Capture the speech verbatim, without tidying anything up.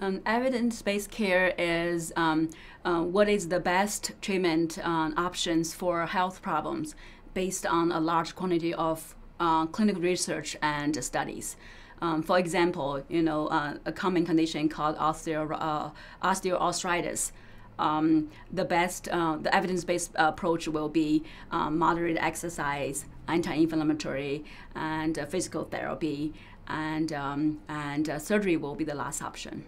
Um, evidence-based care is um, uh, what is the best treatment uh, options for health problems based on a large quantity of uh, clinical research and studies. Um, for example, you know, uh, a common condition called osteo uh, osteoarthritis. Um, the best, uh, the evidence-based approach will be um, moderate exercise, anti-inflammatory, and uh, physical therapy, and um, and uh, surgery will be the last option.